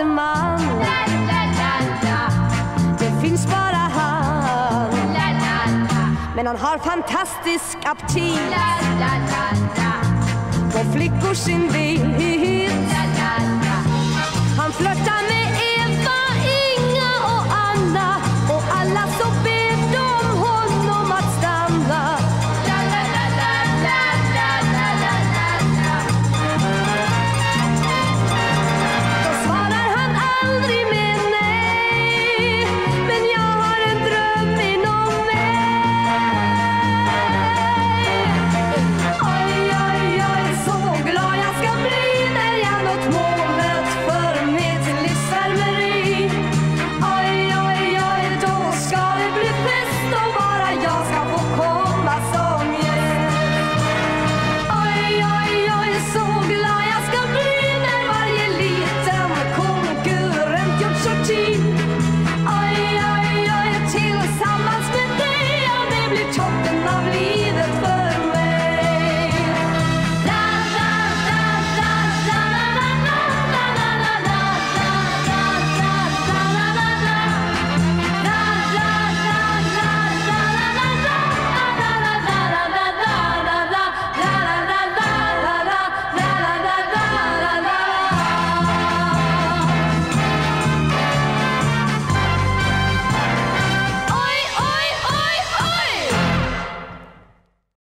bästa man. Det finns bara han. Men han har fantastisk aptit på flickors invit. Han flörtar med